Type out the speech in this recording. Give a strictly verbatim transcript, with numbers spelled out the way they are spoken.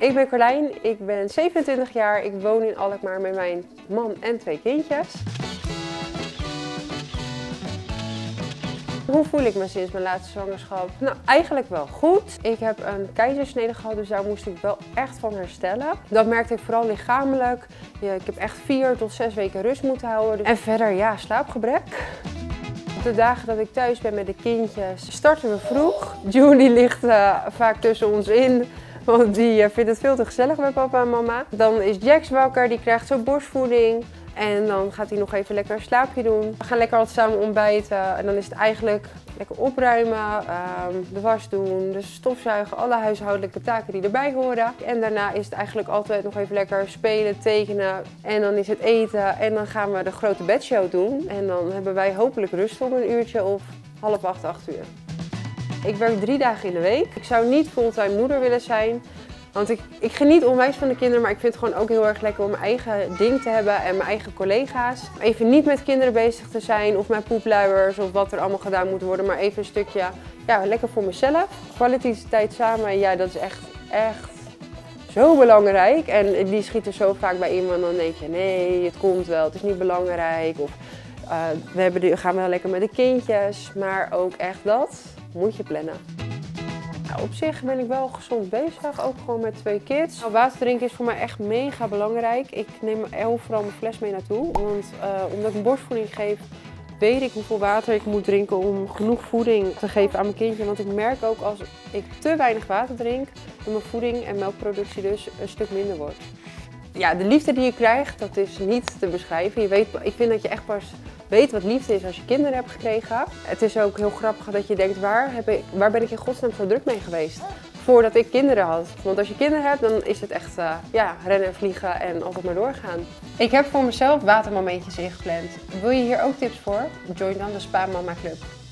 Ik ben Carlijn, ik ben zevenentwintig jaar, ik woon in Alkmaar met mijn man en twee kindjes. Hoe voel ik me sinds mijn laatste zwangerschap? Nou, eigenlijk wel goed. Ik heb een keizersnede gehad, dus daar moest ik wel echt van herstellen. Dat merkte ik vooral lichamelijk. Ja, ik heb echt vier tot zes weken rust moeten houden. En verder, ja, slaapgebrek. De dagen dat ik thuis ben met de kindjes starten we vroeg. Julie ligt uh, vaak tussen ons in. Want die vindt het veel te gezellig bij papa en mama. Dan is Jax wakker, die krijgt zo borstvoeding. En dan gaat hij nog even lekker een slaapje doen. We gaan lekker altijd samen ontbijten. En dan is het eigenlijk lekker opruimen, de was doen, de stofzuigen, alle huishoudelijke taken die erbij horen. En daarna is het eigenlijk altijd nog even lekker spelen, tekenen. En dan is het eten en dan gaan we de grote bedshow doen. En dan hebben wij hopelijk rust om een uurtje of half acht, acht uur. Ik werk drie dagen in de week. Ik zou niet fulltime moeder willen zijn, want ik, ik geniet onwijs van de kinderen, maar ik vind het gewoon ook heel erg lekker om mijn eigen ding te hebben en mijn eigen collega's. Even niet met kinderen bezig te zijn of met poepluiers of wat er allemaal gedaan moet worden, maar even een stukje, ja, lekker voor mezelf. Kwaliteitstijd samen, ja, dat is echt, echt zo belangrijk en die schiet er zo vaak bij in, want dan denk je, nee, het komt wel, het is niet belangrijk of uh, we hebben de, gaan wel lekker met de kindjes, maar ook echt dat. Moet je plannen. Nou, op zich ben ik wel gezond bezig, ook gewoon met twee kids. Nou, water drinken is voor mij echt mega belangrijk. Ik neem overal mijn fles mee naartoe, want uh, omdat ik een borstvoeding geef, weet ik hoeveel water ik moet drinken om genoeg voeding te geven aan mijn kindje. Want ik merk ook als ik te weinig water drink, dat mijn voeding en melkproductie dus een stuk minder wordt. Ja, de liefde die je krijgt, dat is niet te beschrijven. Je weet, ik vind dat je echt pas weet wat liefde is als je kinderen hebt gekregen. Het is ook heel grappig dat je denkt, waar, heb ik, waar ben ik in godsnaam zo druk mee geweest? Voordat ik kinderen had. Want als je kinderen hebt, dan is het echt uh, ja, rennen en vliegen en altijd maar doorgaan. Ik heb voor mezelf watermomentjes ingepland. Wil je hier ook tips voor? Join dan de Spa Mama Club.